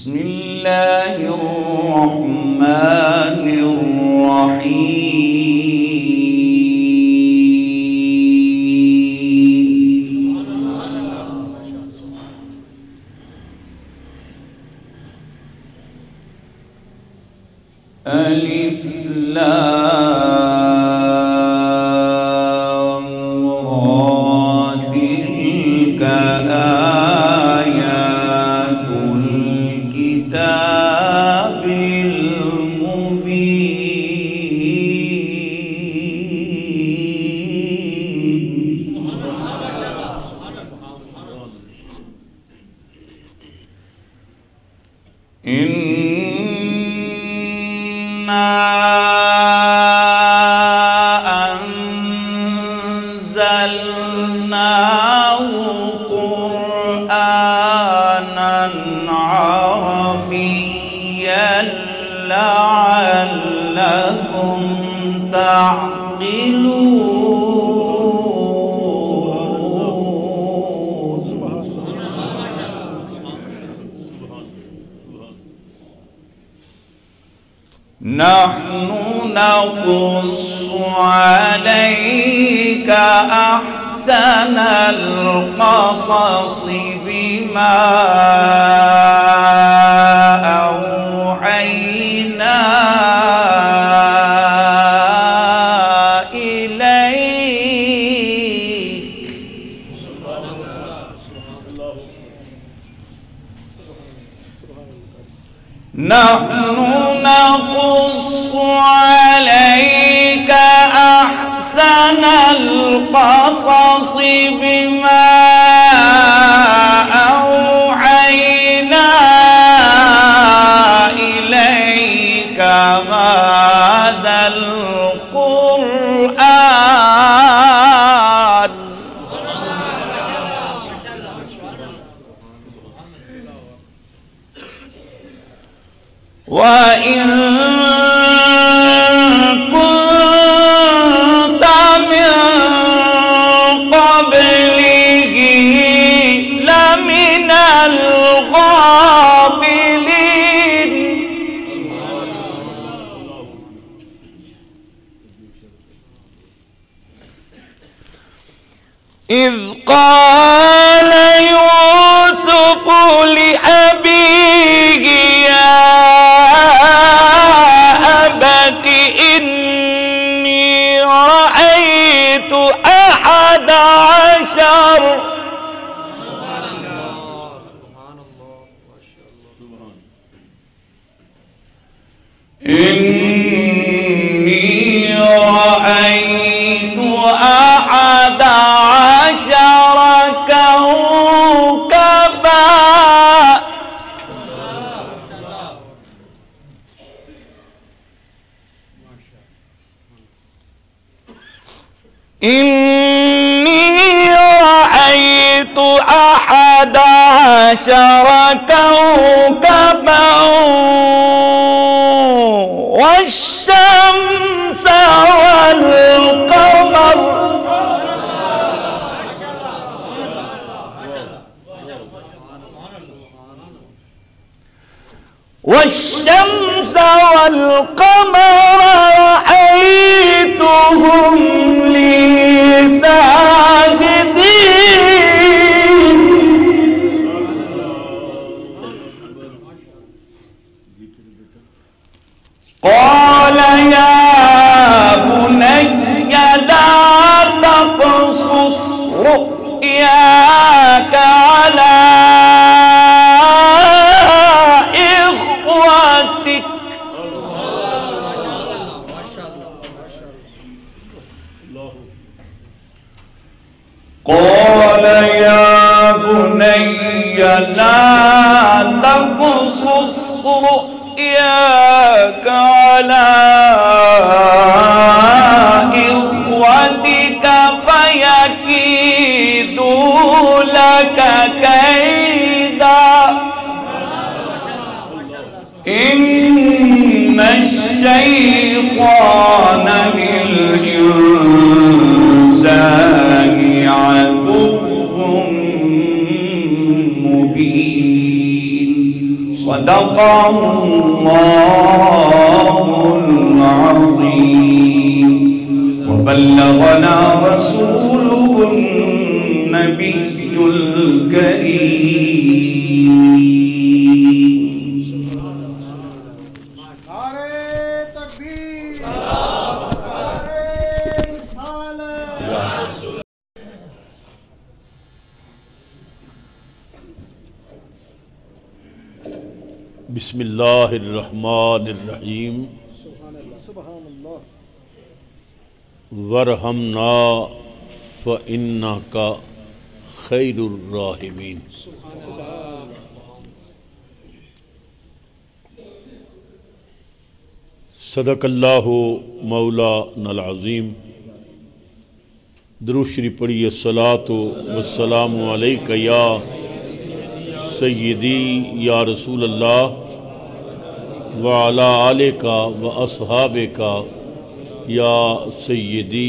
बिस्मिल्लाहिर्रहमानिर्रहीम। अलिफ लाम نحن نقص عليك أحسن القصص بما أوحينا إليك نحن نقص عليك أحسن القصص بما أوحينا إليك هذا القرآن وإن إذ قال يوسف لأبيه يا أبت إني رأيت 11 إني رأيت 11 كوكبا إني رأيت 11 كوكبا والشمس والقمر والشمس والقمر رأيتهم لي ساجدين قال يا بني لا تقصص رؤياك على قال يا بني لا تقصص رؤياك على إخوتك فيكيدوا لك كيدا إن الشيطان للإنسان عدو مبين. صدق صدق الله العظيم وبلغنا رسوله النبي الكريم. बिस्मिल्लाहिर्रहमानिर्रहीम वरहमना फ़इन्ना का खैरुर्राहिमीन। सदकल्लाहु मौलाना अज़ीम। दुरूद शरीफ़ पढ़िए। सलातो वस्सलामु अलैका या सय्यदी या रसूल अल्लाह व अला आलिका व असहाबिका या सय्यदी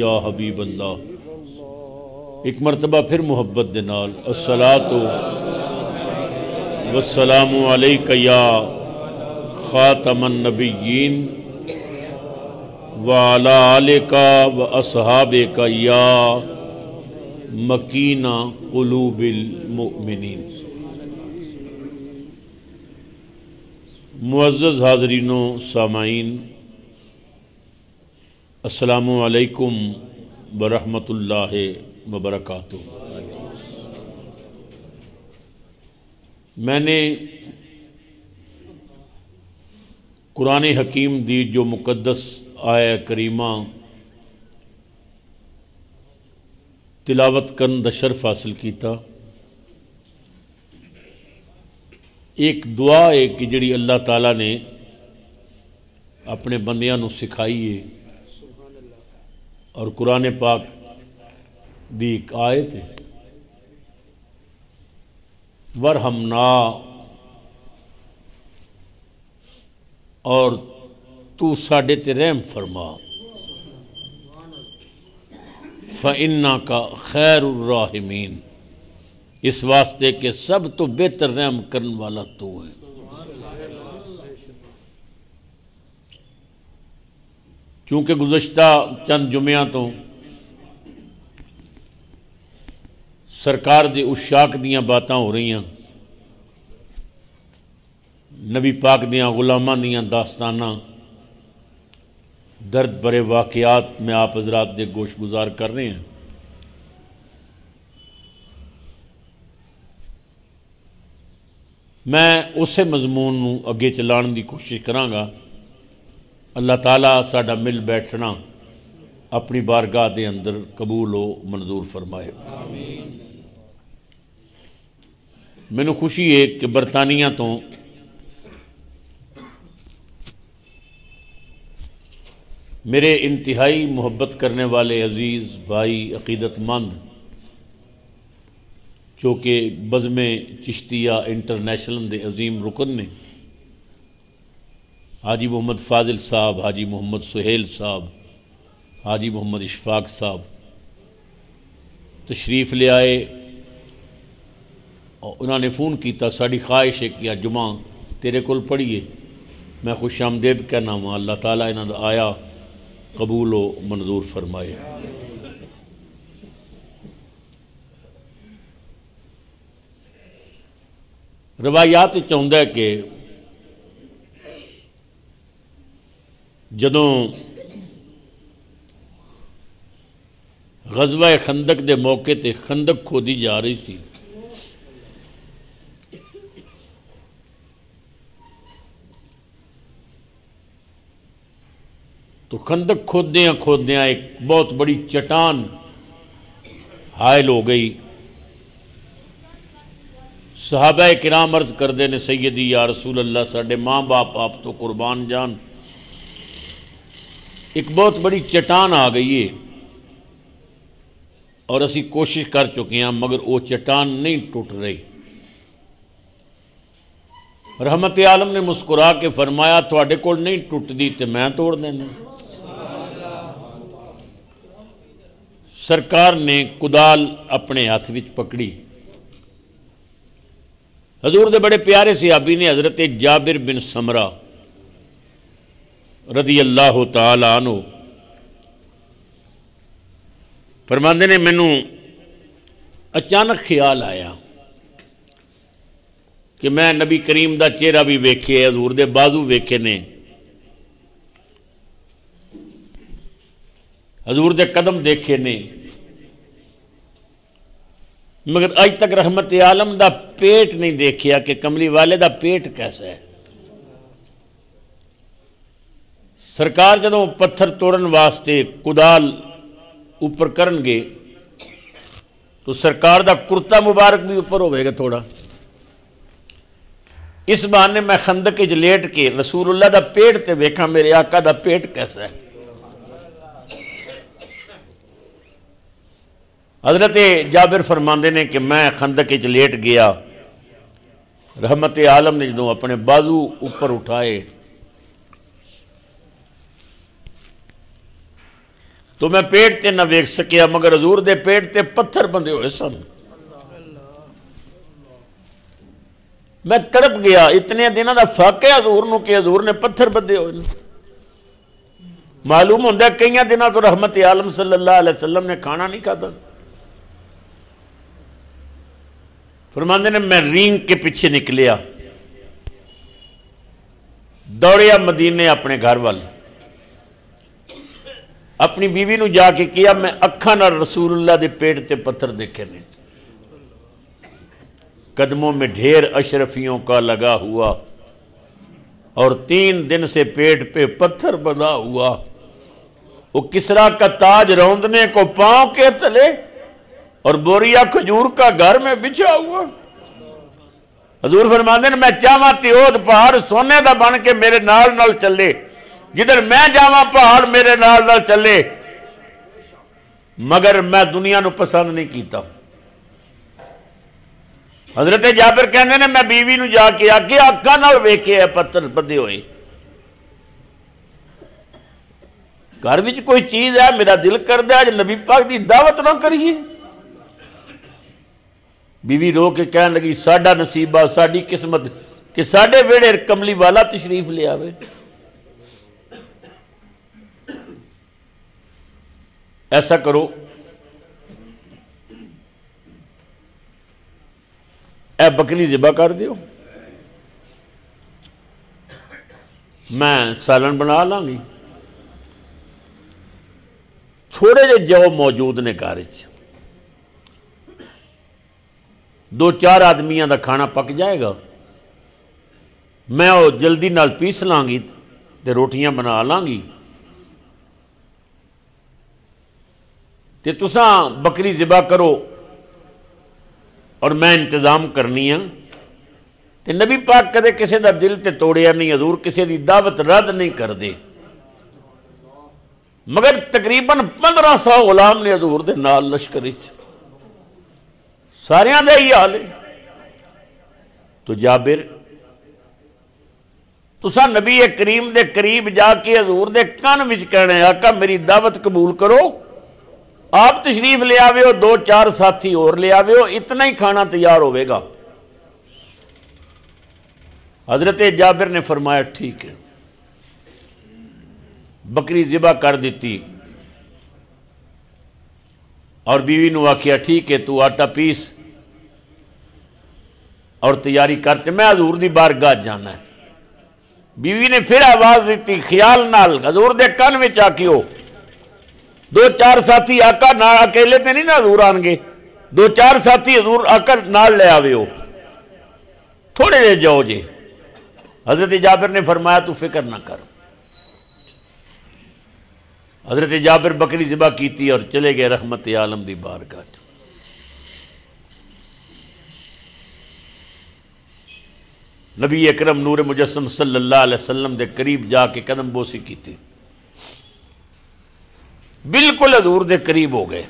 या हबीब अल्लाह। एक मरतबा फिर मुहब्बत दे नाल अस्सलातो वस्सलामु अलैका या खातमन नबिय्यीन व अला आलिका व असहाबिका या मकीना कुलूबिल मुमिनीन। मुअज़्ज़ज़ हाज़रीनों, सामाईन, अस्सलामु अलैकुम व रहमतुल्लाहि व बरकातुहू। मैंने कुरान हकीम दी जो मुक़द्दस आया करीमा तिलावत करन दा शर्फ हासिल कीता। एक दुआ है कि जिड़ी अल्लाह ताला ने अपने बंदियां नू सिखाई है और कुरान पाक दी एक आयत है वरहमना, और तू साढ़े ते रहम फरमा फ़इन्ना का खैरुर्राहिमीन, इस वास्ते के सब तो बेहतर रहम करने वाला तू है। चूंकि गुज़श्ता चंद जुम्मों तो सरकार दे उशाक दियां बातें हो रही हैं, नबी पाक दियां गुलामां दियां दास्ताना दर्द भरे वाक़ियात में आप हज़रात दे गोश गुजार कर रहे हैं। मैं उस मजमून नू अगे चलाने की कोशिश करांगा। अल्लाह ताला साडा मिल बैठना अपनी बारगाह दे अंदर कबूल हो मंजूर फरमाए। मैनू खुशी है कि बरतानिया तो मेरे इंतहाई मुहब्बत करने वाले अजीज़ भाई अकीदतमंद जो कि बज़्मे चिश्तिया इंटरनेशनल दे अजीम रुकन ने हाजी मोहम्मद फाजिल साहब, हाजी मोहम्मद सुहेल साहब, हाजी मोहम्मद इशफाक साहब तशरीफ़ ले आए और उन्होंने फ़ोन किया, साड़ी ख्वाहिश है कि जुमा तेरे को पढ़िए। मैं खुश आमदेद कहना वहाँ, अल्लाह ताला इन्हां दा आया कबूल व मंजूर फरमाए। रवायात चाहता है कि जदों गज़वा खंदक के मौके पर खंदक खोदी जा रही थी तो खंदक खोदया खोदया एक बहुत बड़ी चट्टान हायल हो गई। सहाबा किराम अर्ज करते ने सैयदी या रसूल अल्लाह, साढ़े माँ बाप आप तो कुर्बान जान, एक बहुत बड़ी चट्टान आ गई है और असी कोशिश कर चुके हैं मगर वो चट्टान नहीं टूट रही। रहमत आलम ने मुस्कुरा के फरमाया थोड़े को नहीं टूटती तो मैं तोड़ देना। सरकार ने कुदाल अपने हाथ में पकड़ी, हजूर के बड़े प्यारे सहाबी ने हज़रत जाबिर बिन समरा रज़ी अल्लाह तआला अन्हु फरमाते ने, मैनू अचानक ख्याल आया कि मैं नबी करीम का चेहरा भी वेखे, हजूर के बाजू वेखे ने, हजूर के कदम देखे ने, मगर अज तक रहमत आलम का पेट नहीं देखिया कि कमली वाले का पेट कैसा है। सरकार जदों पत्थर तोड़न वास्ते कुदाल उपर करनगे तो सरकार का कुर्ता मुबारक भी उपर होगा थोड़ा। इस बहाने मैं खंदक च लेट के रसूलुल्लाह का पेट ते वेखा मेरे आका का पेट कैसा है। हजरत जाबिर फरमाते ने कि मैं खंदक च लेट गया, रहमत आलम ने जो अपने बाजू ऊपर उठाए तो मैं पेट ते ना वेख सकिया, मगर हजूर दे पेट ते पत्थर बंधे हुए सन। मैं तड़प गया, इतने दिनों का फर्क है हजूर नूं कि हजूर ने पत्थर बंधे हुए। मालूम होंदा कई दिनों तो रहमत आलम सल्लल्लाहु अलैहि वसल्लम ने खाना नहीं खाता। फरमांदे ने, मैं रींग के पीछे निकलिया, दौड़िया मदीने अपने घर वाल, अपनी बीवी नूं जाके किया मैं अखां नाल रसूलुल्लाह दे पेट ते पत्थर देखे ने, कदमों में ढेर अशरफियों का लगा हुआ और 3 दिन से पेट पे पत्थर बंधा हुआ। वो किसरा का ताज रौंदने को पांव के तले और बोरिया खजूर का घर में बिछा हुआ। हजूर फरमांदे ने, मैं चाहवा त्योद पहाड़ सोने का बन के मेरे नाल नाल चले, जिधर मैं जावा पहाड़ मेरे नाल नाल चले, मगर मैं दुनिया को पसंद नहीं किया। हजरत जाबिर कहते ने, मैं बीवी नूं जाके आके अक्का नाल वेखे पत्थर बंधे हुए। घर विच कोई चीज है मेरा दिल करता है अज नबी पाक की दावत ना करिए। बीवी रो के कहन लगी, साडा नसीबा साडी किस्मत कि साडे वेड़े कमली वाला तशरीफ ले आवे। ऐसा करो, ए बकरी ज़िबा कर दियो, मैं सालन बना लांगी। थोड़े जे जौ मौजूद ने घर, 2-4 आदमियों का खाना पक जाएगा, मैं वो जल्दी नाल पीस लांगी ते रोटियां बना लांगी, ते तुसा बकरी ज़िबा करो और मैं इंतजाम करनी है। ते नबी पाक कदे किसी का दिल ते तोड़िया नहीं, हजूर किसी की दावत रद्द नहीं कर दे, मगर तकरीबन 1500 गुलाम ने हजूर दे नाल लश्कर विच, सारियां दा ही हाल है। तो जाबिर तुसा नबी करीम दे करीब जाके हजूर दे कान विच कहना है, आका मेरी दावत कबूल करो, आप तशरीफ ले आवे हो, 2-4 साथी और ले आवे हो, इतना ही खाना तैयार होगा। हजरत जाबिर ने फरमाया ठीक है। बकरी ज़िबा कर दी और बीवी ने आखिया ठीक है, तू आटा पीस और तैयारी करते, मैं हजूर दी बारगाह जाना है। बीवी ने फिर आवाज दी ख्याल नाल, हजूर दे कान में आखियो, 2-4 साथी आका ना अकेले ते नहीं ना हजूर आएंगे, 2-4 साथी हजूर आका नाल ले आवे हो, थोड़े जे जाओ जे। हजरत जाबिर ने फरमाया तू फिक्र ना कर। हजरत जाबिर बकरी ज़िबा की और चले गए रहमत आलम दी बारगाह। नबी अकरम नूर मुजस्सम सल्लल्लाहु अलैहि वसल्लम के करीब जाके कदम बोसी की, बिल्कुल हजूर के करीब हो गए।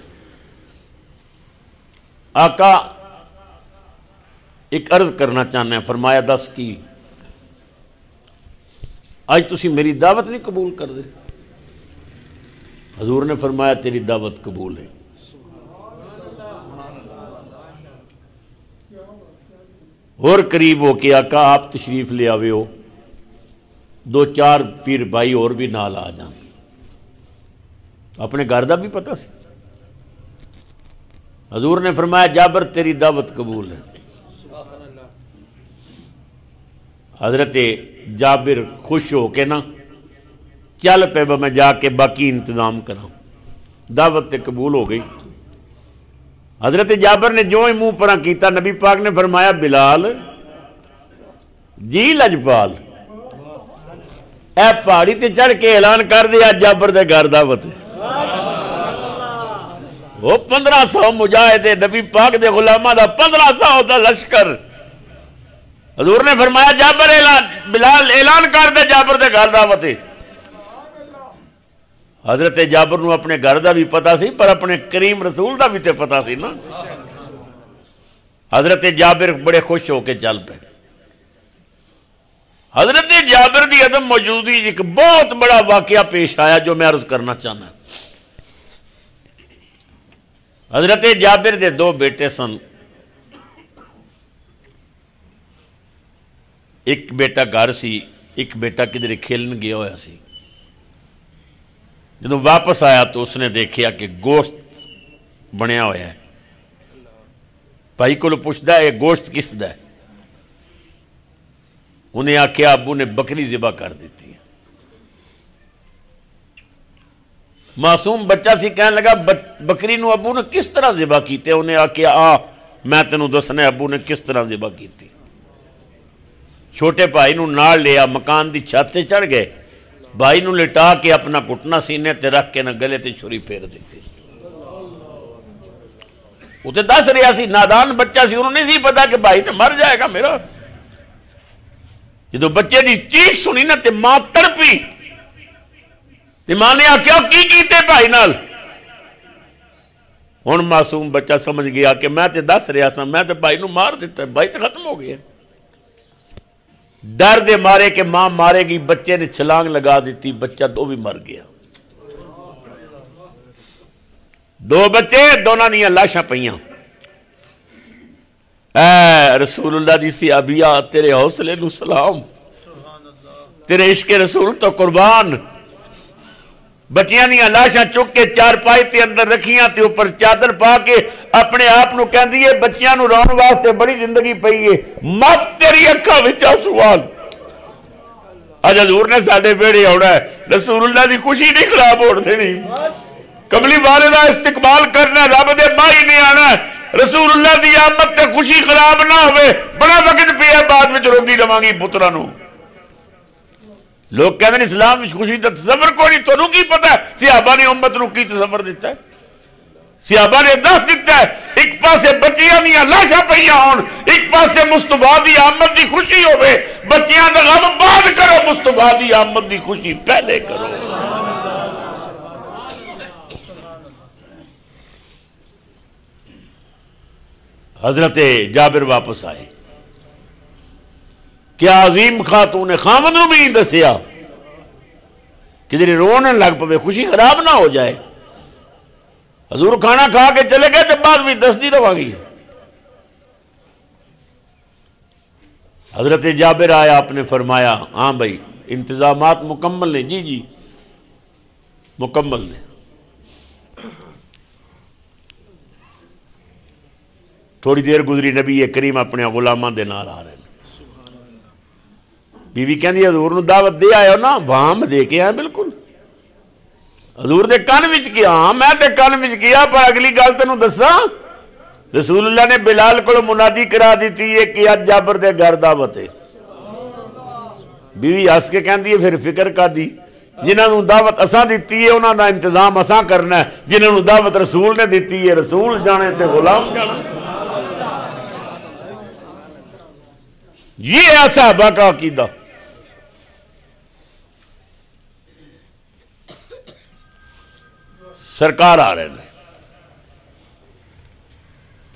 आका एक अर्ज करना चाहना, फरमाया दस की आज तुसी मेरी दावत नहीं कबूल कर दे। हजूर ने फरमाया तेरी दावत कबूल है। और करीब हो के आका आप तशरीफ़ ले आवे हो, दो चार पीर भाई और भी नाल आ जान, अपने घर का भी पता सी। हजूर ने फरमाया जाबर तेरी दावत कबूल है। हजरत जाबिर खुश हो के ना चल पे, मैं जाके बाकी इंतजाम करा। दावत कबूल हो गई। हजरत जाबर ने जो ही मुँह परा किया, नबी पाक ने फरमाया बिलाल जी लजपाल ए पहाड़ी ते चढ़ के ऐलान कर दिया जाबर दे घर दावत। वो 1500 मुजाहिदे नबी पाक दे गुलामा दा 1500 दा लश्कर। हजूर ने फरमाया जाबर ऐलान बिलाल ऐलान कर दे जाबर दे घर दावत। हजरत जाबर नूं अपने घर का भी पता सी, पर अपने करीम रसूल का भी तो पता सी ना। हजरत जाबिर बड़े खुश होके चल पे। हजरत जाबिर की अदम मौजूदगी एक बहुत बड़ा वाकया पेश आया जो मैं अर्ज करना चाहना। हजरत जाबिर के दो बेटे सन, एक बेटा घर सी, एक बेटा किधरे खेलन गया होया सी। जब वापस आया तो उसने देखा कि गोश्त बनया होया है। भाई को पूछता है गोश्त किस दा है? उन्हें आख्या अबू ने बकरी ज़िबा कर देती है। मासूम बच्चा सी, कहने लगा बकरी नू अबू ने किस तरह ज़िबा की? उन्हें आख्या आ मैं तेनू दसना अबू ने किस तरह ज़िबा की। छोटे भाई नू नाल लिया, मकान की छत से चढ़ गए। भाई नू लिटा के अपना घुटना सीने ते रख के ना गले ते छुरी फेर दी। उसे दस रहा सी, नादान बच्चा सी, उन्होंने नहीं पता कि भाई तो मर जाएगा मेरा। जो बच्चे की चीख सुनी ना, मां तड़पी। मां ने आख्या की कीते भाई नाल? हुण मासूम बच्चा समझ गया कि मैं तो दस रहा सा, मैं तो भाई नू मार दिता, भाई तो खत्म हो गया। डर दे मारे कि मां मारेगी, बच्चे ने छलांग लगा दी, बच्चा दो भी मर गया। दो बच्चे, दोनों दियां लाशां पईयां। ऐ रसूलुल्लाह दी सहाबिया तेरे हौसले नू सलाम, तेरे इश्क रसूल तो कुर्बान। बच्चियां दियां लाशां चुक के चारपाई ते अंदर रखियां ते उपर चादर पा के अपने आप नू कहंदी है बच्चियां नू रोण वास्ते बड़ी जिंदगी पई है, मत तेरी अखां विच आंसू आण। अज हजूर ने साडे वेड़े आउणा है, रसूलुल्लाह दी खुशी नहीं खराब होण देणी। कमली वाले दा इस्तिकबाल करना, रब दे माही ने आना, रसूलुल्लाह दी आमद ते खुशी खराब ना होवे। बड़ा वक्त पिया, बाद में रोंदी रवांगी पुत्रा नू। लोग कहते हैं इस्लाम में खुशी का तसव्वुर कोई नहीं। तुहानू की पता सहाबा ने उम्मत नू की तसव्वुर दिता है? सहाबा ने दस दिता है। एक पासे बच्चियां दी लाशां पईयां होण, एक पासे मुस्तफा दी आमद की खुशी होवे। बच्चियां दा गम बाद करो, मुस्तफा दी आमद की खुशी पहले करो। हजरत जाबिर वापस आए। क्या अजीम खातून ने खामद नू भी दसिया कि जिहड़ी रोन लग पवे, खुशी खराब ना हो जाए। हजूर खाना खा के चले गए तो बाद भी दसदी रवांगी। हजरत जाबिर आया, आपने फरमाया हाँ भाई इंतजामात मुकम्मल ने? जी जी मुकम्मल ने। थोड़ी देर गुजरी, नबी ये करीम अपने गुलामा दे नाल आ रहे। बीवी कहती हजूर नू दावत दे आयो ना? वाम दे के आए बिल्कुल। हजूर दे कान विच गया? हाँ मैं ते कान विच गया, पर अगली गल तेनू दसा, रसूलुल्लाह ने बिलाल को मुनादी करा दी है कि अज जाबर दे घर दावत है। बीवी हस के कहती है फिर फिक्र का दी, जिन्होंने दावत असा दिती है उन्हों का इंतजाम असा करना है, जिन्होंने दावत रसूल ने दिती है रसूल जाने ते गुलाम जाना। ये है सहाबा का अकीदा। सरकार आ रहे हैं,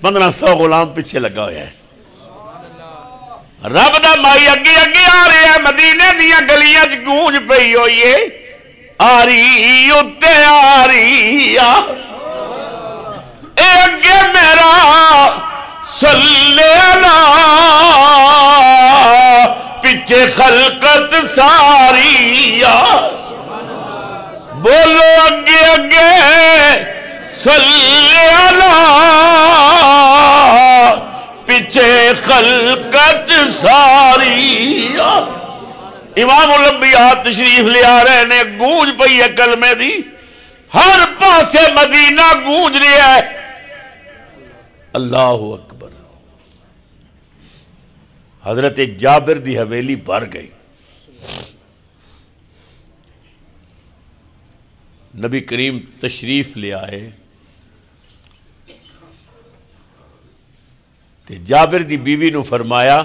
1500 गुलाम पीछे लगा हुआ है। रब दा माई अगे अगे आ रहा है। मदीने दियां गलियां च गूंज पई होई है आरी उत्ते आरी आ ए अगे मेरा सल्ले अला खलकत सारी या बोलो अगे अगे सल्ले अला पीछे खलकत सारी या। इमामुल अंबिया तशरीफ लिया रहे ने, गूंज पई है कलमे दी, हर पासे मदीना गूंज रहा है। अल्लाह अकबर। हजरत जाबिर दी हवेली भर गई। नबी करीम तशरीफ ले आए ते जाबिर दी बीवी ने फरमाया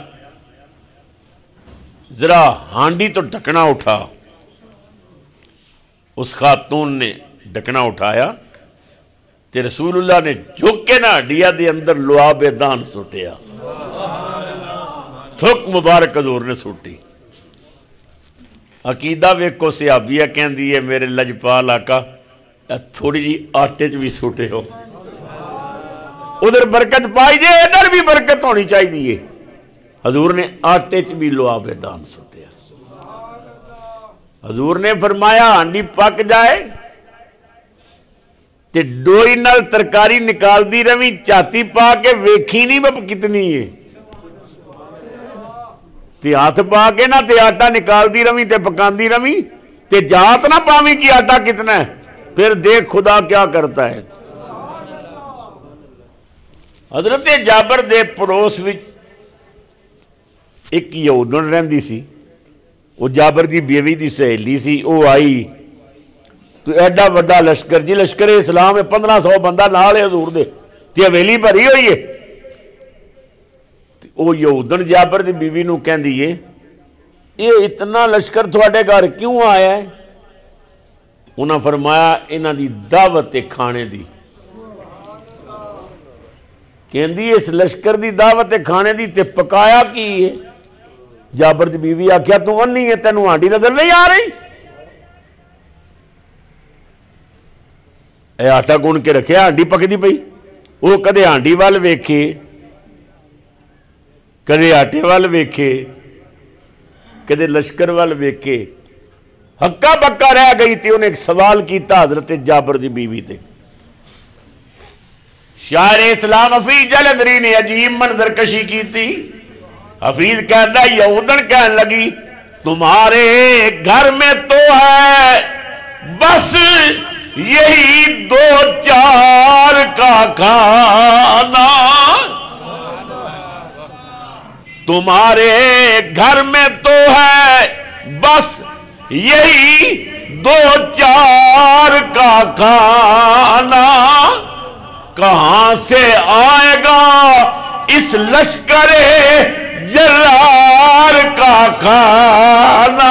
जरा हांडी तो ढकना उठा। उस खातून ने ढकना उठाया ते रसूलुल्लाह ने झुक के ना हडिया दे अंदर लुआबे दान सुटिया, थुक मुबारक हजूर ने सुटी। अकीदा वेखो सिहाबिया कहती है मेरे लजपाल आका थोड़ी जी आटे च भी सुटे हो, उधर बरकत पाई जे इधर भी बरकत होनी चाहिए। हजूर ने आटे च भी लुआबे दान सुटिया। हजूर ने फरमाया हांडी पक जाए ते डोई नाल तरकारी निकालती रवी, चाती पा के वेखी नहीं बप कितनी है, ते हाथ पा के ना ते आटा निकालती रवी ते पकाती रवी, ते जात ना पावी कि आटा कितना है, फिर देख खुदा क्या करता है। हजरत जाबर दे पड़ोस विच एक यहूदन रहंदी सी, वो जाबर की बीवी की सहेली सी। वो आई तो एडा वड्डा लश्कर जी, लश्कर इस्लाम है 1500 बंदा नाल है हजूर दे, ते हवेली भरी हुई है। वो यहूदन जाबर की बीवी नूं कहंदी है ये इतना लश्कर थोड़े घर क्यों आया है? उन्हें फरमाया इन्हां दी दावत है खाने दी। कहंदी इस लश्कर की दावत है खाने दी, ते पकाया की है? जाबर की बीवी आख्या तू अन्नी है, तेनू हांडी नजर नहीं आ रही? ए आटा गुण के रखिया हांडी पकदी पई। वो कदे हांडी वाल वेखे, कदे आटे वाल वेखे, कदे लश्कर वाल वेखे, हक्का बक्का रह गई। थी उन्हें एक सवाल किया हजरत जाबर की बीवी ते। शायर इस्लाम हफीज जलंधरी ने अजीब मंजरकशी की थी। हफीज कहता यहूदन कहने लगी तुम्हारे घर में तो है बस यही दो चार का खाना, तुम्हारे घर में तो है बस यही दो चार का खाना, कहां से आएगा इस लश्करे जर्रार का खाना?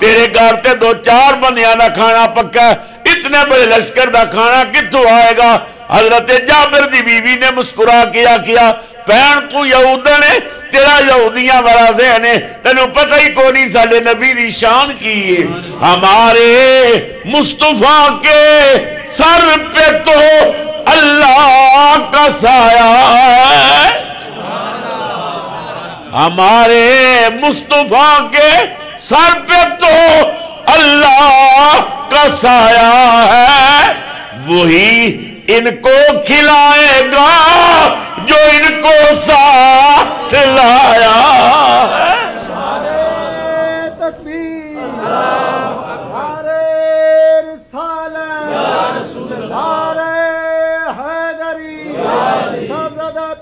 तेरे घर से दो चार बंदियां का खाना पक्का, इतने बड़े लश्कर का खाना कित्थों आएगा? हजरत जाबिर की बीवी ने मुस्कुरा के आखिया भैन तू यहूदन है, तेरा यहूदियां वाला ज़हन है, तेनू पता ही कोई नहीं साडे नबी दी शान की है। हमारे मुस्तफा के सर पे तो अल्लाह का साया है, हमारे मुस्तफा के सर पे तो अल्लाह का साया है, वही इनको खिलाएगा जो इनको साथ लाया है।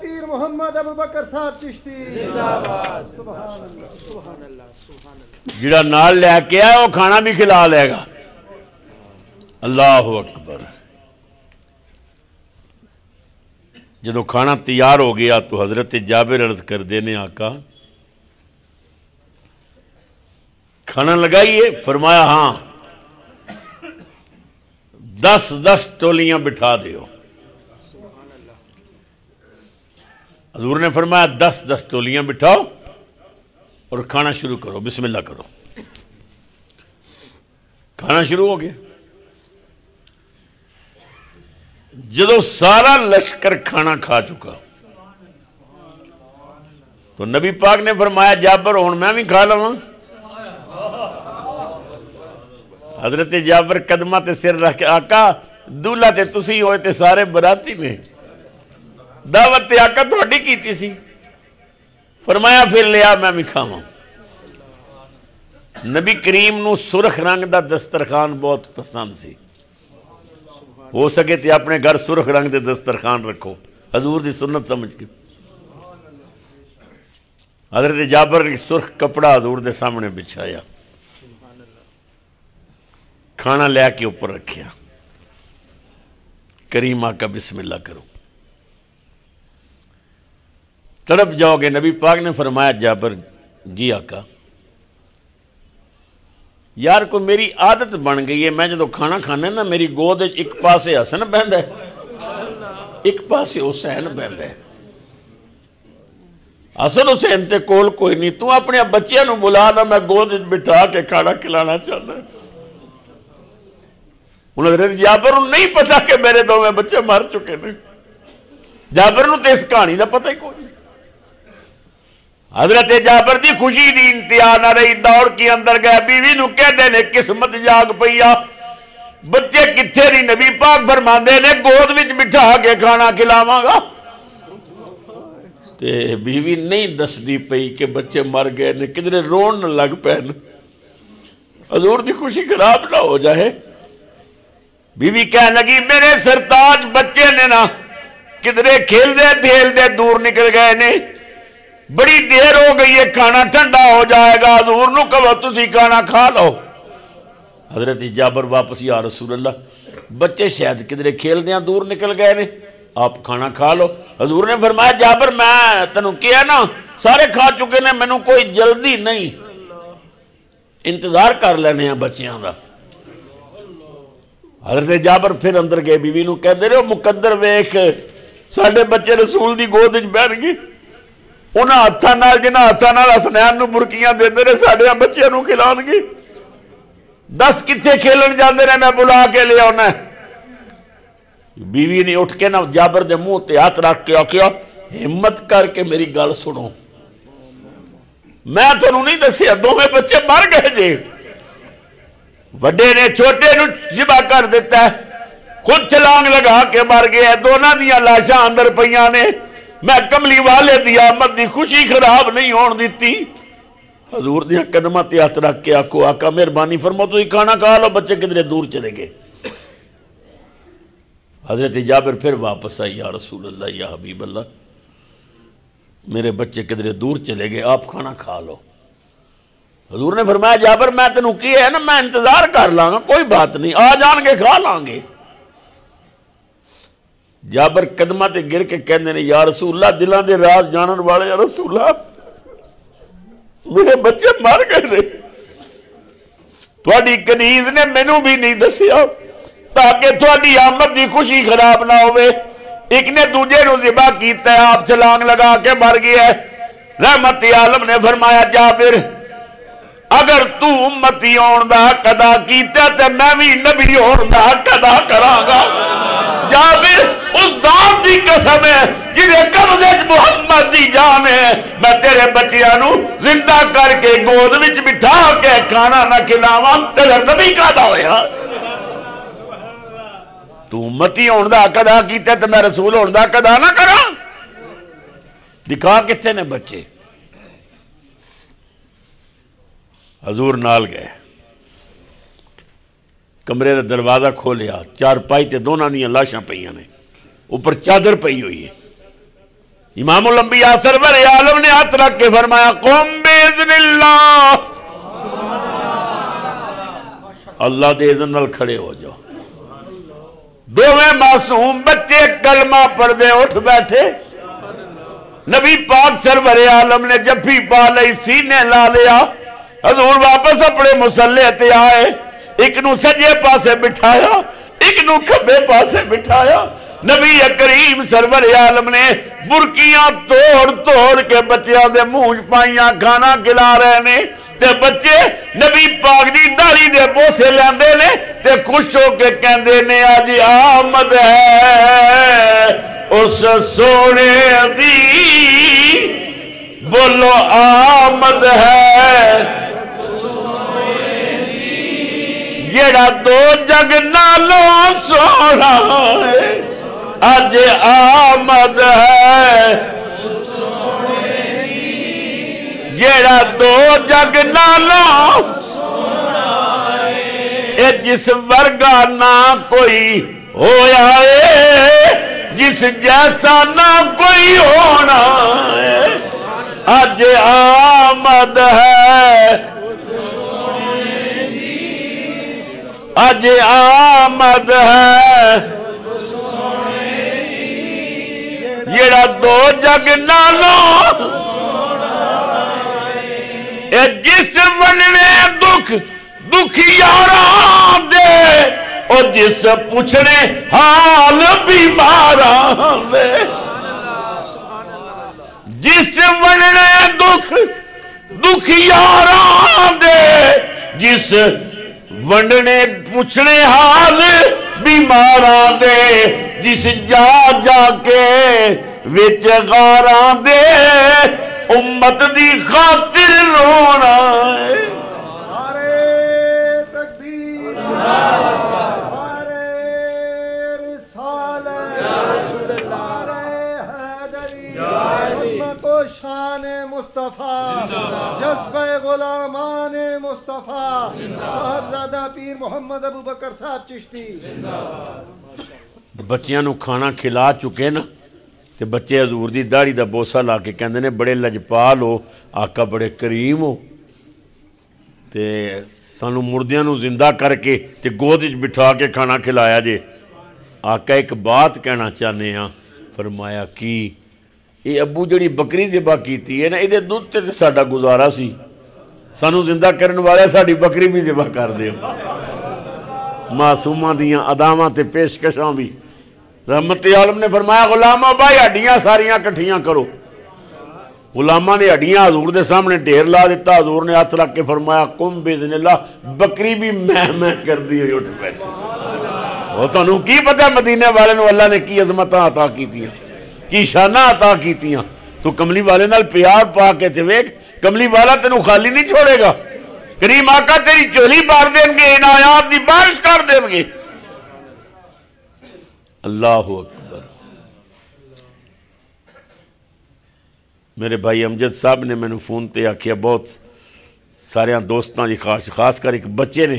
पीर मोहम्मद अबू बकर साहब चिश्ती जिहड़ा नाल लैके आया वो खाना भी खिला लेगा। अल्लाह अकबर। जदों खाना तैयार हो गया तो हजरत जाबिर अर्ज कर देने आका खाना लगाइए? फरमाया हां, 10-10 टोलियां बिठा दियो। हजूर ने फरमाया 10-10 टोलियां बिठाओ और खाना शुरू करो, बिस्मिल्लाह करो। खाना शुरू हो गया। जदों सारा लश्कर खाना खा चुका तो तो नबी पाक ने फरमाया जाबर हूं मैं भी खा लवां। हजरत जाबर कदमा ते सिर रख के आका दूल्हा ते तुसी होए ते सारे बराती ने दावत ते आका थोड़ी कीती सी। फरमाया फिर लिया मैं भी खावां। नबी करीम नू सुरख रंग दा दस्तरखान बहुत पसंद सी। हो सके तो अपने घर सुरख रंग के दस्तरखान रखो, हजूर की सुन्नत समझ के। हजरत जाबर ने सुर्ख कपड़ा हजूर के सामने बिछाया, खाना लिया के ऊपर रखिया। करीम आका बिस्मिल्लाह करो। तड़प जाओगे। नबी पाक ने फरमाया जाबर जी आका यार कोई मेरी आदत बन गई है, मैं जो खाना खाना ना मेरी गोद एक पासे हसन बहंदा है एक पासे हुसैन बहंदा है। हसन हुसैन ते कोल कोई नहीं, तू अपने बच्चियां नू बुला ला, मैं गोद बिठा के खाना खिलाना चाहता। उन्हें जाबर नू नहीं पता कि मेरे दो बच्चे मर चुके ने। जाबर नू ते इस कहानी का पता ही कोई। हजरत जाबर की खुशी की इंतहा न रही, दौड़ के अंदर गए। बीवी नू कहते ने किस्मत जाग पई आ, बच्चे किथे नहीं। नबी पाक फरमांदे ने गोद विच बिठा के खाना खिलावांगा। ते बीवी नहीं दसदी पई कि बच्चे मर गए ने, किधरे रोन लग पैन, हजूर की खुशी खराब ना हो जाए। बीवी कह लगी मेरे सरताज बच्चे ने ना किधरे खेलदे खेलदे दूर निकल गए ने, बड़ी देर हो गई है, खाना ठंडा हो जाएगा, हजूर नू कहो तुसी खाना खा लो। हजरत जाबर वापस या रसूल अल्लाह बच्चे शायद किधरे खेलदे दूर निकल गए ने, आप खाना खा लो। हजूर ने फरमाया जाबर मैं तेनू कहा ना सारे खा चुके ने, मैनू कोई जल्दी नहीं, इंतजार कर लेने बच्चियां का। हजरत जाबर फिर अंदर गए, बीवी नू कहते रहे मुकद्दर वेख साडे बच्चे रसूल की गोद च बैठ गए, उन्होंने हाथों नाल जिन्होंने हाथों नाल हसनैन नू बुरकियां देते रहे साढ़े बच्चों नू खिलाउणगे। दस किथे खेलन जाते रहे, मैं बुला के ले आना। बीवी ने उठ के ना जाबर दे मुंह ते हाथ रख के आखिया हिम्मत करके मेरी गल सुनो, मैं तुहानू नहीं दसिया दोवें बच्चे मर गए जे, वड्डे ने छोटे नू जिबा कर दिता, खुद छलांग लगा के मर गया, दोनों दीयां लाशां अंदर पईयां ने, मैं कमली वाले की आमद की खुशी खराब नहीं होने दिती। हजूर दिया कदम ते हथ रख के आखो आका मेहरबानी फरमाओ तुम खाना खा लो, बच्चे किधरे दूर चले गए। हजरत जाबिर फिर वापस आई, या रसूल अल्लाह या हबीब अल्लाह मेरे बच्चे किधरे दूर चले गए, आप खाना खा लो। हजूर ने फरमाया जाबिर मैं तेनू कहा है ना मैं इंतजार कर लांगा, कोई बात नहीं, आ जाएंगे खा लांगे। जाबर कदमा ते गिर के कहते हैं या रसूला दिलों के राज जानन वाले या रसूला मेरे बच्चे मर गए, थोड़ी कनीज ने मैनू भी नहीं दसिया ताकि थोड़ी आमद की खुशी खराब ना हो। एक ने दूजे को जिबा किया, आप छलांग लगा के मर गया। रहमत आलम ने फरमाया जाबिर अगर तू उम्मती होने का हक अदा किया तो मैं भी नबी होने का हक अदा करांगा। जाबिर उस जात की कसम है जिसे कब्जे मुहम्मद की जान है, मैं तेरे बच्चों को जिंदा करके गोद में बिठा के खाना ना खिलावा, तेरा नबी कहता होया। तू उम्मती होने का हक अदा किया तो मैं रसूल होने का हक अदा ना करा। दिखा कितने ने बच्चे। हजूर नाल गए, कमरे का दरवाजा खोलिया, चारपाई ते दोनों दी लाशां पईयां ने, उपर चादर पई हुई है। इमामुल अंबिया सरवर आलम ने हाथ रख के फरमाया कौम बेइज़्निल्लाह, अल्लाह दे इज़्न नाल खड़े हो जाओ। दोवें मासूम बच्चे कलमा पढ़दे उठ बैठे। नबी पाक सरवर आलम ने जफ्फी पा लई, सीने ला लिया। हजूर वापस अपने मुसल्ले ते आए, एक नू सजे पासे बिठाया, एक नू खब्बे पासे बिठाया। नबी करीम सरवर आलम ने बुरकियां तोड़ तोड़ के बच्चों के मुंह पाइया, खाना खिला रहे ने ते बच्चे नबी पाक दी दाढ़ी दे बोसे लैंदे ने ते खुश होके कहंदे ने अज आमद है उस सोने दी बोलो आमद है जेड़ा दो जग नालो सोना अज आमद है जेड़ा दो जग नालो ए जिस वर्गा ना कोई होया है जिस जैसा ना कोई होना अज आमद है अज आमद है जेड़ा दो जग नालो जिस बनने दुख दुखियारा दे और जिस पूछने हाल बीमारा दे जिस बनने दुख दुखियारा दे जिस वंडने पूछने हाल बीमारा दे जिस जा जाके विच गारा दे उम्मत दी खातिर रोना है को शान ए मुस्तफ़ा जज्बा गुलामान ए मुस्तफ़ा साहबजादा पीर मोहम्मद अबू बकर साहब चिश्ती। बच्चियां नू खाना खिला चुके ना तो बच्चे हजूर की दाढ़ी का बोसा ला के कहते हैं बड़े लजपाल हो आका बड़े करीम हो तो सानू मुर्दियां जिंदा करके तो गोद बिठा के खाना खिलाया जे। आका एक बात कहना चाहते हाँ, फरमाया कि ये अबू जी बकरी ज़िबा की है ना ये दुध से तो साडा गुजारा सी, सानू जिंदा करन वाले साडी बकरी भी ज़िबा कर दे। मासूमां दियां अदावां ते पेशकशां भी रहमत आलम ने फरमाया गुलामा भाई हड्डियां सारियां इकट्ठियां करो। गुलामा ने हड्डियां हजूर के सामने ढेर ला दिता। हजूर ने हाथ रख के फरमाया कुम बिज़निल्लाह, बकरी भी मैं कर दी हुई उठ बैठी। और तुहानू की पता मदीने वाले नू अल्लाह ने की अजमत अता कीतियां, की शाना अता कीतियां। तू कमली वाले नाल प्यार पा के ते वेख, कमली वाला तेनू खाली नहीं छोड़ेगा। करीम आका तेरी झोली भर देंगे, इनायात की बारिश कर देंगे। अल्लाहु अकबर। मेरे भाई अमजद साहब ने मैनू फोन पर आखिया बहुत सारे दोस्तों की खासकर एक बच्चे ने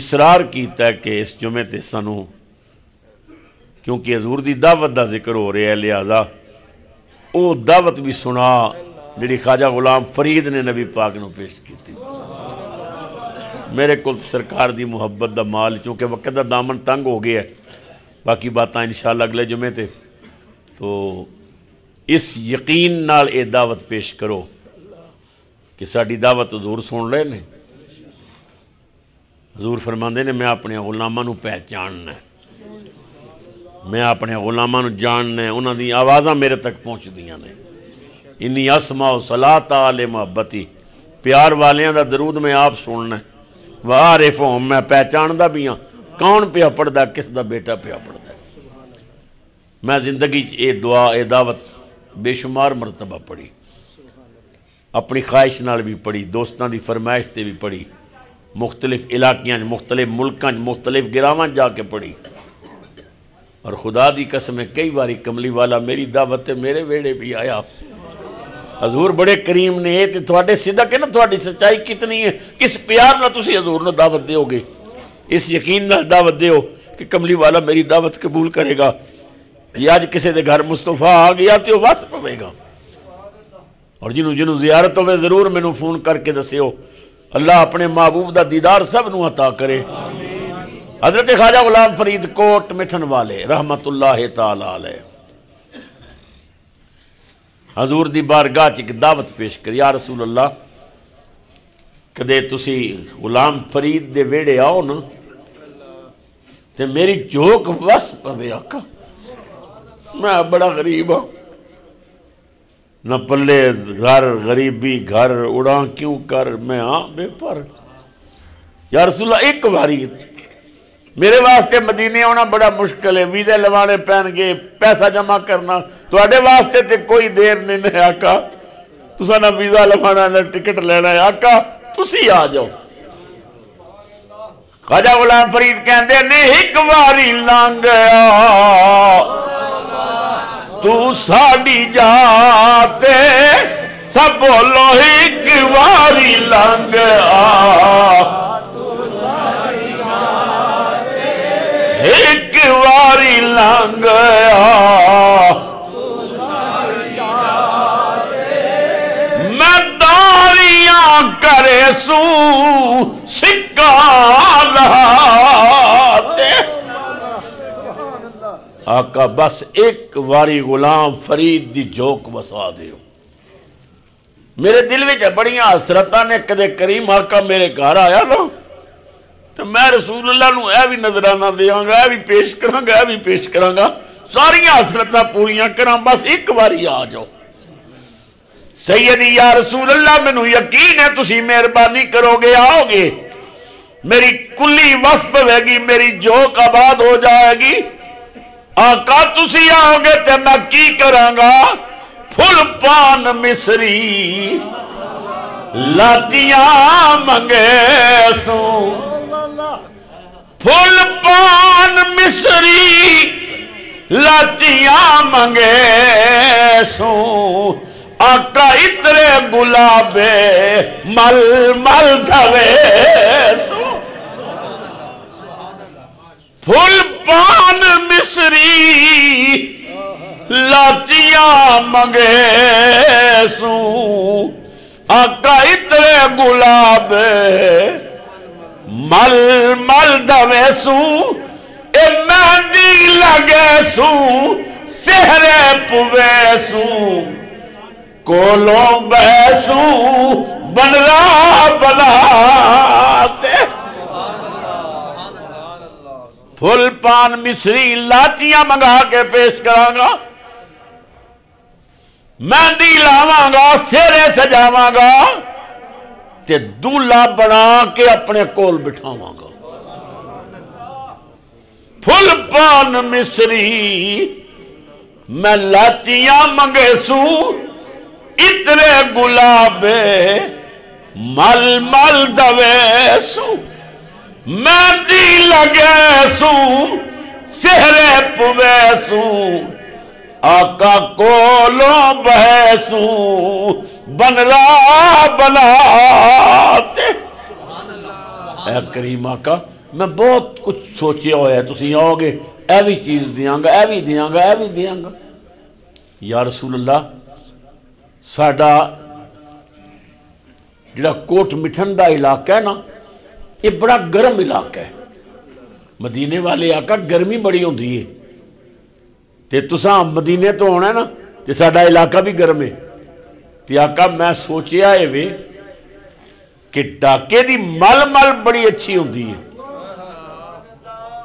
इसरार किया कि इस जुमे ते सानू क्योंकि हजूर की दावत का जिक्र हो रहा है लिहाजा वो दावत भी सुना जी ख्वाजा गुलाम फरीद ने नबी पाक नू पेश की। मेरे को सरकार की मुहब्बत का माल चूँकि वक्त का दामन तंग हो गया है, बाकी बातें इंशाअल्लाह अगले जुमे ते तो इस यकीन नाल ये दावत पेश करो कि साड़ी दावत हजूर सुन रहे हैं। हजूर फरमाते ने मैं अपने गुलामां नू पहचानना, मैं अपने गुलामां नू जानना, उन्हां दी आवाज़ां मेरे तक पहुँचदियां ने। इन्नी असमाओ सलाता आले मुहब्बती, प्यार वालियां दा दरूद मैं आप सुनना है। वारिफ हों, मैं पहचानदा भी हाँ कौन पिया पढ़दा, किस दा बेटा पिया पढ़दा। मैं जिंदगी ये दुआ ये दावत बेशुमार मरतबा पढ़ी, अपनी ख्वाहिश नाल भी पढ़ी, दोस्तों की फरमाइश से भी पढ़ी, मुख्तलिफ इलाकियां मुख्तलिफ मुल्कां मुख्तलिफ गिरावां जाके पढ़ी। और खुदा दी कसम है कई बारी कमली वाला मेरी दावत मेरे वेड़े भी आया। हजूर बड़े करीम ने, थोड़े सिदक है ना, थोड़ी सच्चाई कितनी है, किस प्यार ना तुसी हजूर ने दावत दोगे, इस यकीन ना दावत दो कि कमली वाला मेरी दावत कबूल करेगा। कि अज किसी के घर मुस्तफा आ गया तो वस पवेगा। और जिन्होंने जिन्होंने जियारत होवे जरूर मैनू फोन करके दस्यो। अल्लाह अपने महबूब का दीदार सब नू अता करे। हजरत ख्वाजा गुलाम फरीद कोट मिठन वाले रहमतुल्लाह तआला अलैह हजूर दी बारगाह च एक दावत पेश करी। या रसूल अल्लाह, कदे तुसी गुलाम फरीद दे वेड़े आओ ना ते मेरी झोक वस पवे। आका मैं बड़ा गरीब हाँ, ना पल्ले घर, गरीबी घर उड़ा क्यों कर मैं हाँ बेपर। या रसूल अल्लाह, एक बारी मेरे वास्ते मदीने आना बड़ा मुश्किल है, वीजे लवाने पैनगे, पैसा जमा करना, तुहाडे वास्ते तो कोई देर नहीं है आका, तुसा ना वीजा लवाना ना टिकट लेना है आका, तुसी आ जाओ। खाजा गुलाम फरीद कहते ने एक वारी लंघ आ तू साडी जाते, सब बोलो एक वारी लंघ आ, एक वारी लंघ आ, मैं दारिया करे सू सिक्का लहाते। आका बस एक वारी गुलाम फरीद दी जोक वसा दियो। मेरे दिल में बड़िया हसरतां ने, कदे करीम आका मेरे घर आया ना तो मैं रसूल अल्लाह नूं यह भी नजराना देंगा, यह भी पेश करांगा, यह भी पेश करांगा, सारियां हसरतां पूरियां करां, बस एक बारी आ जाओ। सैयदी या रसूल अल्लाह मैनूं यकीन है तुसी मेहरबानी करोगे, आओगे, मेरी कुली वस पवेगी, मेरी जोक आबाद हो जाएगी। आका तुसी आओगे तो मैं की करांगा, फुल पान मिसरी लातियां मंगे सो, फुल पान मिसरी लातियां मंगे सू, आका इतरे गुलाबे मल मल धवे सू, फुल पान मिसरी लातियां मंगे सू, आका इतरे गुलाबे मल मल दवे सू, ए मेहंदी लगे सू, सेहरे पुवे सू, कोलों बहसू, बनरा बनाते, फुल पान मिश्री लातियां मंगा के पेश करांगा, मेहंदी लावांगा, सेहरे सजावांगा, ते दूल्हा बना के अपने कोल बिठावांगा। फुल पान मिसरी मैं लातियां मंगे सू, इतने गुलाबे मल मल दवे सू, मेहंदी लगे सू, सेहरे पुवे सू, आका कोलों बहसू, बनरा बनाते। करीम आका मैं बहुत कुछ सोचया होया, तुसीं आओगे यह भी चीज देंगा, यह भी देंगा, यह भी देंगा। या रसूल अल्लाह साडा जिहड़ा कोट मिठन का इलाका है ना, ये बड़ा गर्म इलाका है, मदीने वाले आका गर्मी बड़ी होंदी है, ते तुसा मदीने तो आना ना, तो साडा इलाका भी गर्म है, ते आका मैं सोचया है वे कि डाके दी मल मल बड़ी अच्छी होंदी है।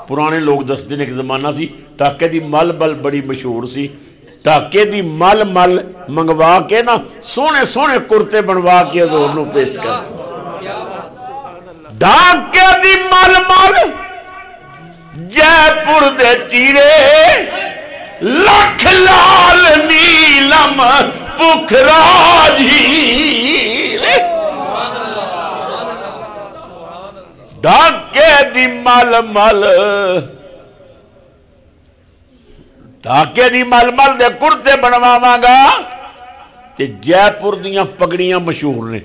पुराने लोग दसदे ने, एक जमाना सी डाके दी मल मल बड़ी मशहूर सी, डाके दी मल मल मंगवा के ना सोहने सोहने कुर्ते बनवा के हजूर नूं पेश कर, डाके दी मल मल जयपुर दे चीरे, लख लाल नीलम पुखरा झील, डाके दी मल मल, डाके दी मल मल दे कुर्ते बनवावांगा, ते जयपुर दियां पगड़ियां मशहूर ने,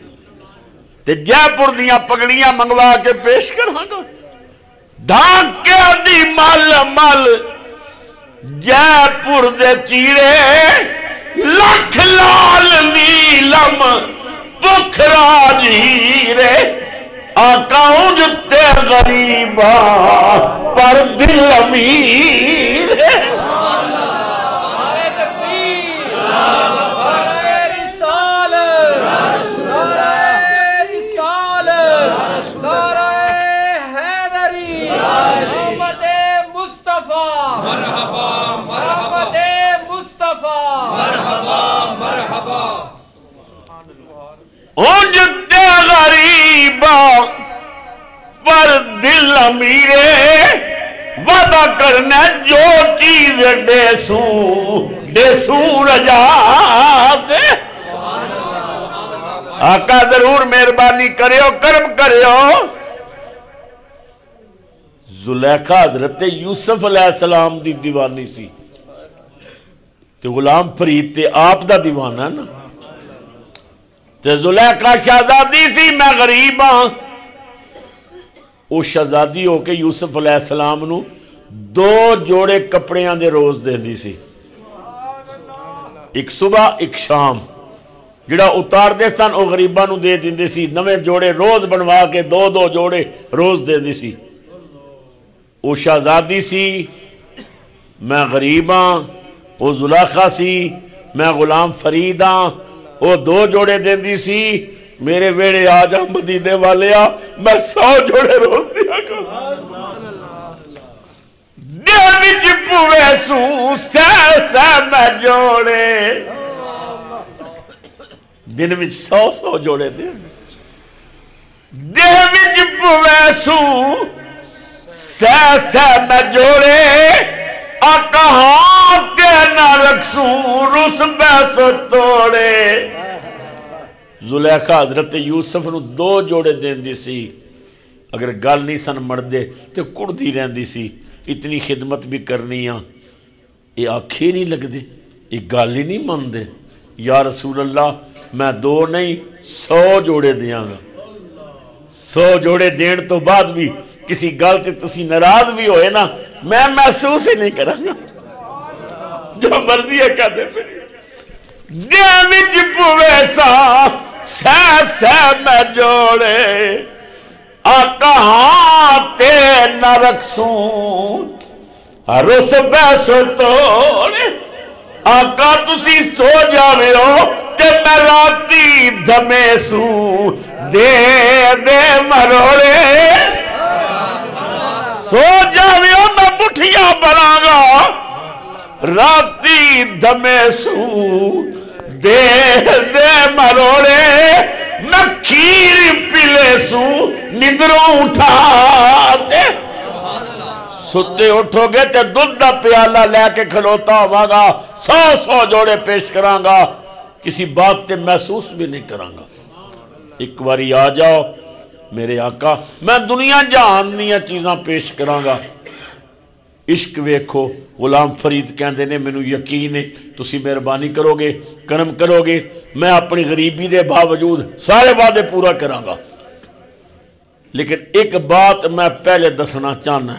ते जयपुर दियां पगड़ियां मंगवा के पेश करांगा, डाके दी मल मल जयपुर दे चीड़े, लख लाल नीलम पुखरा झीरे, आका उजते गरीबा पर दिल अमीर। उजते गरीबा पर दिल अमीरे, करना जो चीज देसू देसू रजा दे। आका जरूर मेहरबानी करो, कर्म करो। जुलेखा हजरत यूसुफ अलैहिस्सलाम दी दीवानी सी ते गुलाम फरीद ते आप दा दीवाना ना। ते जुलेखा शहजादी सी, मैं गरीब हां। उस शहजादी होके यूसुफ अलैहिस्सलाम नू दो जोड़े कपड़ियां दे रोज देंदी सी, एक सुबह एक शाम। जिहड़ा उतारते सन वह गरीबां नू दे दिंदे सी, नवे जोड़े रोज बनवा के दो दो जोड़े रोज देंदी सी। वो शहजादी सी, मैं गरीब हाँ। वो जुलाखा सी, मैं गुलाम फरीद हाँ। वो दो जोड़े देंदी सी, मेरे वेड़े आ जा मदीने वाले आ, मैं 100 जोड़े रोज दिया कर। दिल विच पुवे सू सह सह मैं जोड़े, दिन विच 100 जोड़े दिल विच पुवे सू सह सह मैं जोड़े। आका हाथ के ना रखसू रुस बैसो तोड़े। जुलेखा हजरत यूसुफ नू 2 जोड़े देंदी सी, अगर गल नहीं सन मरदे तो कुड़दी रहंदी सी। इतनी खिदमत भी करनी आ, ये आखे नहीं लगदे, ये गल ही नहीं मनदे। या रसूल अल्लाह, मैं 2 नहीं 100 जोड़े देंगा। 100 जोड़े देने तो बाद भी किसी गल ते तुसी नाराज भी होए ना, मैं महसूस ही नहीं करांगा। जो मर्जी है कह दे। दिल विच पुवे सा सह सह मैं जोड़े, आका हाथे न रखसूं रुस बैसो तोड़े। आका तुसी सो जावो ते मैं राती दमे सू दे मरोड़े। सो जावो मैं मुठिया बनागा, राती दमे सू दे मरोड़े। मैं खीर पिले सू निंदरों उठा दे। सुते उठोगे तो दुध का प्याला लैके खलोता होगा, 100 जोड़े पेश करांगा, किसी बात से महसूस भी नहीं करांगा। एक बारी आ जाओ मेरे आका, मैं दुनिया जहान दियां चीज़ां पेश करांगा। इश्क वेखो, गुलाम फरीद कहते हैं मैनू यकीन है तुसी मेहरबानी करोगे, कर्म करोगे, मैं अपनी गरीबी के बावजूद सारे वादे पूरा करांगा। लेकिन एक बात मैं पहले दसना चाहना,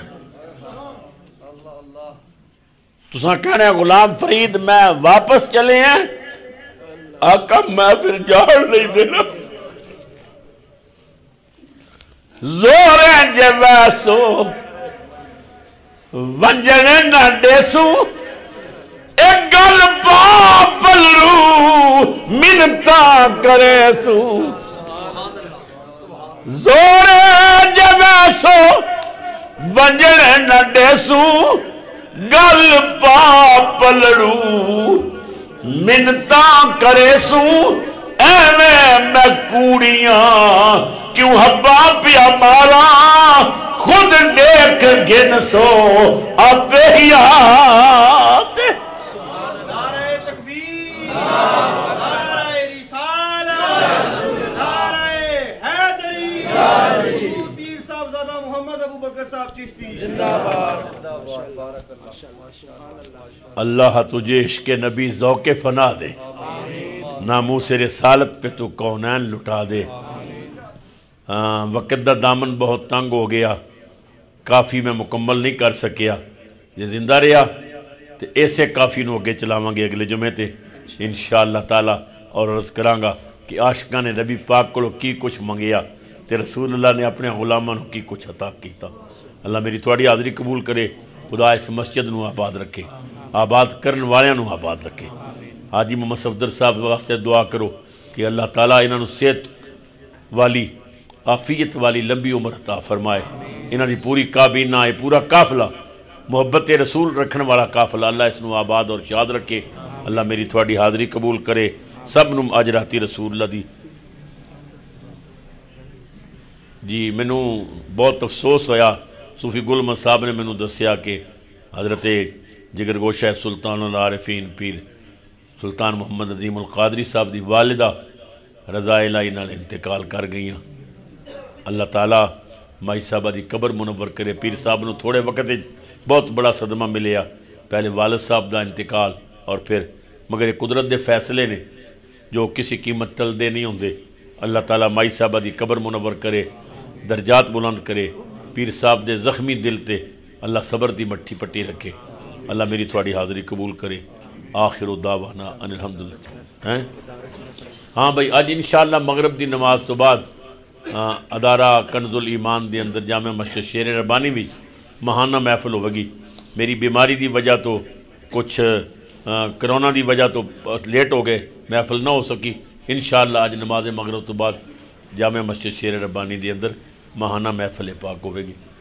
तुसा कहना गुलाम फरीद मैं वापस चले हैं। आका मैं फिर जान नहीं देना। जोर जे वैसो वंजन ना देसू, एक गल पापलू मिनता करे सू। जोर जे वैसो वंजन ना देसू, गल पापलड़ू मिन्नता करे सू। एवें मैं कूड़ियां क्यों हब्बा पिया मारा, खुद देख गिन सो आपे ही आते। नारे तकबीर, नारे रिसालत, नारे हैदरी। अल्लाह तुझे इश्के नबी ज़ौके फना दे, नामूस रिसालत पे तू कौनैन लुटा दे। वक़्त दा दामन बहुत तंग हो गया, काफ़ी मैं मुकम्मल नहीं कर सकिया। जे जिंदा रहा तो ऐसे काफ़ी नू अगे चलावांगे अगले जुमे ते इंशाअल्लाह ताला। और अर्ज़ करांगा कि आशकां ने नबी पाक कोलों की कुछ मंगिया ते रसूल अल्लाह ने अपने गुलामां नू की कुछ अता कीता। अल्लाह मेरी थोड़ी हाज़री कबूल करे। खुदा इस मस्जिद नू आबाद रखे, आबाद करन वालेयां नू आबाद रखे। हाजी मोहम्मद सफदर साहब वास्ते दुआ करो कि अल्लाह ताला इन्हां नू सेहत वाली, आफियत वाली लंबी उम्र अता फरमाए। इन्हां दी पूरी काबीना, ये पूरा काफिला मुहब्बत रसूल रखने वाला काफिला, अल्लाह इसनू आबाद और शाद रखे। अल्लाह मेरी थोड़ी हाज़री कबूल करे। सब नू अज राती रसूल अल्लाह दी जी। मैनू बहुत अफसोस होया, सूफी गुलमत साहब ने मैनू दसिया कि हज़रत जिगरगोश शाह सुल्तान आरिफीन पीर सुल्तान मोहम्मद नजीमुल कादरी साहब की वालिदा रज़ा इलाही नाल इंतकाल कर गई। अल्लाह ताला माई साहबा की कबर मुनव्वर करे। पीर साहब नूं थोड़े वक्त बहुत बड़ा सदमा मिले। पहले वालद साहब का इंतकाल और फिर मगर ये कुदरत के फैसले ने जो किसी कीमत तलदे नहीं होंदे। अल्लाह ताला माई साहबा की कबर मुनव्वर करे, दर्जात बुलंद करे। पीर साहब के जख्मी दिल ते अल्लाह सबर की मट्ठी पट्टी रखे। अल्लाह मेरी थोड़ी हाज़री कबूल करे। आखिर दावाना अनिल हम्दुलिल्लाह। हैं हाँ भाई, अज इंशाअल्लाह मगरब की नमाज तो बाद अदारा कनजुल ईमान के अंदर जामे मस्जिद शेर रब्बानी भी महाना महफिल होगी। मेरी बीमारी की वजह तो कुछ करोना की वजह तो लेट हो गए, महफिल ना हो सकी। इंशाअल्लाह आज नमाज मगरब तो बाद जामे मस्जिद शेर रब्बानी के अंदर महाना महफिल पाक होगी।